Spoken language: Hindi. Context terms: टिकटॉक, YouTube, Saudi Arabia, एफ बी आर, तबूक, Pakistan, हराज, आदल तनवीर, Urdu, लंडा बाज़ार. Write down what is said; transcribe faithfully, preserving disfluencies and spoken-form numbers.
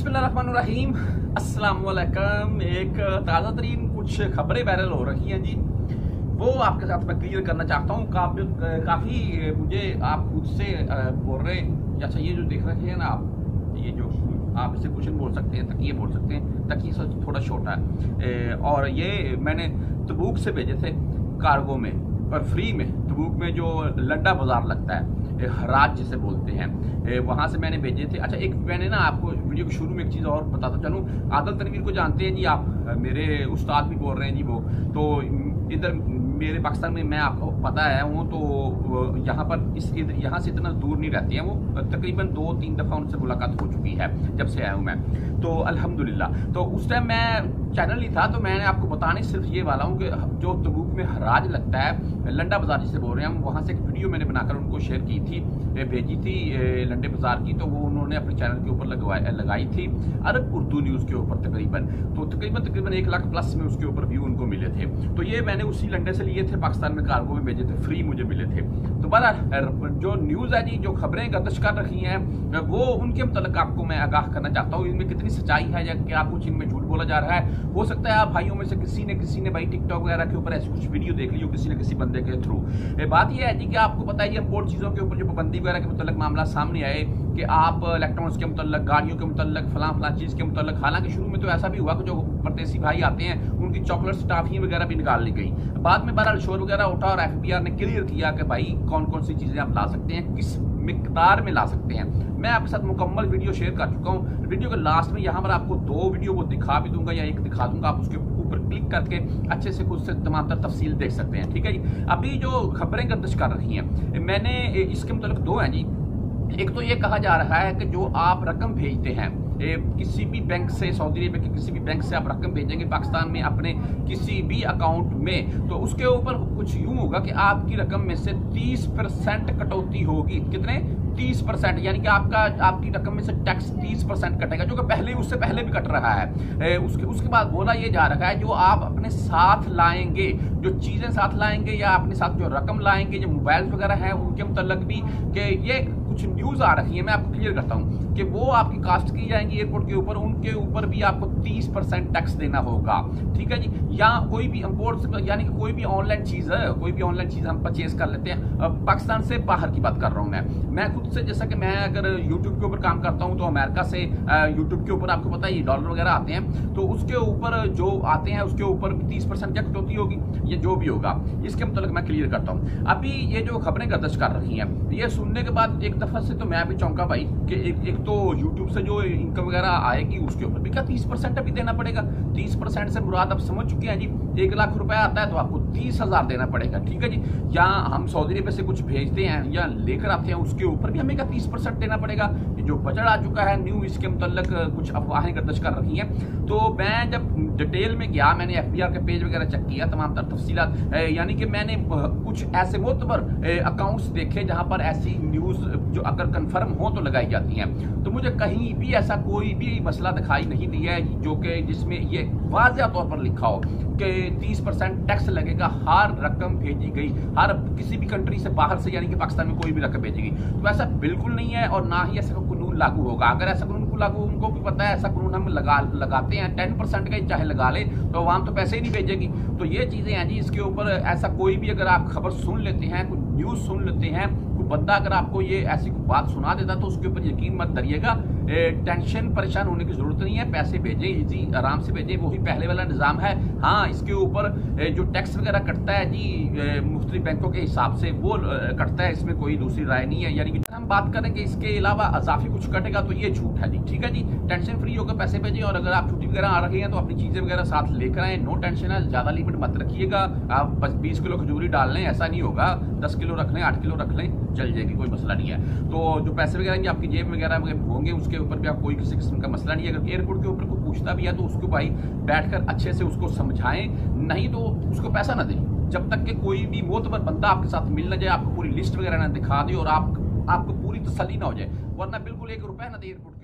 बिस्मिल्लाहिर्रहमानिर्रहीम, अस्सलामुअलैकुम। एक ताज़ा तरीन कुछ खबरें वायरल हो रही हैं जी, वो आपके साथ मैं क्लियर करना चाहता हूँ। का, काफ़ी मुझे आप खुद से बोल रहे हैं, अच्छा ये जो देख रहे हैं ना आप, ये जो आप इसे क्वेश्चन बोल सकते हैं, तकिए बोल सकते हैं, तकिए सच थोड़ा छोटा है। और ये मैंने तबूक से भेजे थे कार्गो में और फ्री में। तबूक में जो लड्डा बाज़ार लगता है, हराज जिसे बोलते हैं, वहाँ से मैंने भेजे थे। अच्छा एक मैंने ना आपको वीडियो के शुरू में एक चीज़ और बताता चलूँ, आदल तनवीर को जानते हैं जी आप, मेरे उस्ताद भी बोल रहे हैं जी वो। तो इधर मेरे पाकिस्तान में मैं आपको पता है हूँ, तो यहाँ पर इस यहाँ से इतना दूर नहीं रहती हैं वो, तकरीबन दो तीन दफ़ा उनसे मुलाकात हो चुकी है जब से आया हूँ मैं, तो अल्हम्दुलिल्लाह। तो उस टाइम मैं चैनल नहीं था, तो मैंने आपको बताने सिर्फ ये वाला हूँ कि जो तबूक में हराज लगता है, लंडा बाज़ार जिसे बोल रहे हैं हम, वहाँ से एक वीडियो मैंने बनाकर उनको शेयर की थी, भेजी थी लंडे बाज़ार की। तो वो उन्होंने अपने चैनल के ऊपर लगवाई लगाई थी अरब उर्दू न्यूज़ के ऊपर तकरीबन, तो तकरीबन तकरीबन एक लाख प्लस में उसके ऊपर व्यू उनको मिले थे। तो ये मैंने उसी लंडे से लिए थे, पाकिस्तान में कार्गो में भेजे थे, फ्री मुझे मिले थे। तो बहरहाल जो न्यूज़ है जी, जो खबरें गर्दिश कर रही हैं, वो उनके मतलब आपको मैं आगाह करना चाहता हूँ। इनमें कितनी सच्चाई है या क्या कुछ इनमें झूठ बोला जा रहा है। हो सकता है आप भाइयों में से किसी ने किसी ने भाई टिकटॉक वगैरह के ऊपर ऐसी कुछ वीडियो देख ली हो किसी न किसी बंदे के थ्रू। बात यह है जी कि आपको पता ही है, इम्पोर्ट चीज़ों के ऊपर जो पाबंदी वगैरह के मतलब मामला सामने आए कि आप इलेक्ट्रॉनिक्स के मतलब, गाड़ियों के मतलब, फलां फलां चीज़ के मतलब। हालांकि शुरू में तो ऐसा भी हुआ कि जो परदेसी भाई आते हैं उनकी चॉकलेट्स टाफी वगैरह भी निकाल ली गई, बाद में बहरहाल शोर वगैरह उठा और एफ बी आर ने क्लियर किया कि भाई कौन कौन सी चीज़ें आप ला सकते हैं, किस मिकदार में ला सकते हैं। मैं आपके साथ मुकम्मल वीडियो शेयर कर चुका हूँ। वीडियो के लास्ट में यहाँ पर आपको दो वीडियो को दिखा भी दूंगा या एक दिखा दूंगा, आप उसके ऊपर क्लिक करके अच्छे से खुद से तमाम तर तफसील देख सकते हैं, ठीक है जी। अभी जो खबरें गर्दिश कर रही हैं, मैंने इसके मतलब दो हैं जी। एक तो ये कहा जा रहा है कि जो आप रकम भेजते हैं किसी भी बैंक से, सऊदी अरब के किसी भी बैंक से आप रकम भेजेंगे पाकिस्तान में अपने किसी भी अकाउंट में, तो उसके ऊपर कुछ यूँ होगा कि आपकी रकम में से तीस परसेंट कटौती होगी। कितने? तीस परसेंट। यानी कि आपका आपकी रकम में से टैक्स तीस परसेंट कटेगा, जो कि पहले उससे पहले भी कट रहा है। उसके उसके बाद बोला ये जा रहा है जो आप अपने साथ लाएंगे, जो चीज़ें साथ लाएंगे या अपने साथ जो रकम लाएंगे, जो मोबाइल्स वगैरह हैं उनके मतलब भी, कि ये कुछ न्यूज़ आ रही है, मैं आपको क्लियर करता हूँ कि वो आपकी कास्ट की जाएंगी एयरपोर्ट के ऊपर, उनके ऊपर भी आपको तीस परसेंट टैक्स देना होगा, ठीक है जी। या कोई भी इम्पोर्ट, यानी कि कोई भी ऑनलाइन चीज़ है, कोई भी ऑनलाइन चीज़ हम परचेज कर लेते हैं, पाकिस्तान से बाहर की बात कर रहा हूँ मैं मैं खुद से, जैसा कि मैं अगर यूट्यूब के ऊपर काम करता हूँ तो अमेरिका से यूट्यूब के ऊपर आपको पता है डॉलर वगैरह आते हैं, तो उसके ऊपर जो आते हैं उसके ऊपर तीस परसेंट टैक्स होती होगी, ये जो भी होगा इसके मतलब मैं क्लियर करता हूँ। अभी ये जो खबरें गर्दिश कर रही हैं, ये सुनने के बाद एक दफ़ा से तो मैं भी चौंका भाई कि एक तो YouTube से जो इनकम वगैरह आएगी उसके ऊपर भी क्या तीस परसेंट अभी देना पड़ेगा। तीस परसेंट से मुराद आप समझ चुके हैं जी, एक लाख रुपया आता है तो आपको तीस हज़ार देना पड़ेगा, ठीक है जी। या हम सऊदी अरब से कुछ भेजते हैं या लेकर आते हैं, उसके ऊपर भी हमें क्या तीस परसेंट देना पड़ेगा। जो बजट आ चुका है न्यू, इसके मतलब कुछ अफवाहें गर्दिश कर रही हैं। तो मैं जब डिटेल में गया, मैंने एफ बी आर का पेज वगैरह चेक किया, तमाम तर तफसीलात, यानी कि मैंने कुछ ऐसे मोतबर अकाउंट्स देखे जहाँ पर ऐसी न्यूज़ जो अगर कन्फर्म हो तो लगाई जाती हैं, तो मुझे कहीं भी ऐसा कोई भी मसला दिखाई नहीं दिया है जो कि जिसमें ये वाज़ह तौर पर लिखा हो कि तीस परसेंट टैक्स लगेगा हर रकम भेजी गई, हर किसी भी कंट्री से बाहर से, यानी कि पाकिस्तान में कोई भी रकम भेजी गई, तो ऐसा बिल्कुल नहीं है। और ना ही ऐसा कोई कानून लागू होगा। अगर ऐसा कानून लागू, उनको भी पता है ऐसा कानून हम लगा लगाते हैं, टेन परसेंट का ही चाहे लगा ले तो आवाम तो पैसे ही नहीं भेजेगी। तो ये चीज़ें हैं जी, इसके ऊपर ऐसा कोई भी अगर आप खबर सुन लेते हैं, कुछ न्यूज़ सुन लेते हैं, बंदा अगर आपको ये ऐसी कोई बात सुना देता तो उसके ऊपर यकीन मत करिएगा। टेंशन परेशान होने की ज़रूरत नहीं है, पैसे भेजें इजी आराम से भेजें, वही पहले वाला निज़ाम है। हाँ, इसके ऊपर जो टैक्स वगैरह कटता है जी मुख्तलिफ बैंकों के हिसाब से वो कटता है, इसमें कोई दूसरी राय नहीं है। यानी कि हम बात करेंगे इसके अलावा अजाफी कुछ कटेगा तो ये झूठ है जी, ठीक है जी। टेंशन फ्री होकर पैसे भेजें, और अगर आप छुट्टी वगैरह आ रही हैं तो अपनी चीज़ें वगैरह साथ लेकर आएँ, नो टेंशन है। ज़्यादा लिमिट मत रखिएगा, आप बस बीस किलो खजूरी डाल लें, ऐसा नहीं होगा, दस किलो रख लें, आठ किलो रख लें, चल जाएगी, कोई मसला नहीं है। तो जो पैसे वगैरह आपकी जेब वगैरह होंगे उसके ऊपर भी आप कोई किसी किस्म का मसला नहीं है। अगर एयरपोर्ट के ऊपर कोई पूछता भी है तो उसको भाई बैठकर अच्छे से उसको समझाएं, नहीं तो उसको पैसा ना दें जब तक कि कोई भी मोतबर बंदा आपके साथ मिल ना जाए, आपको पूरी लिस्ट वगैरह ना दिखा दे और आप आपको पूरी तसल्ली ना हो जाए, वरना बिल्कुल एक रुपया ना दे एयरपोर्ट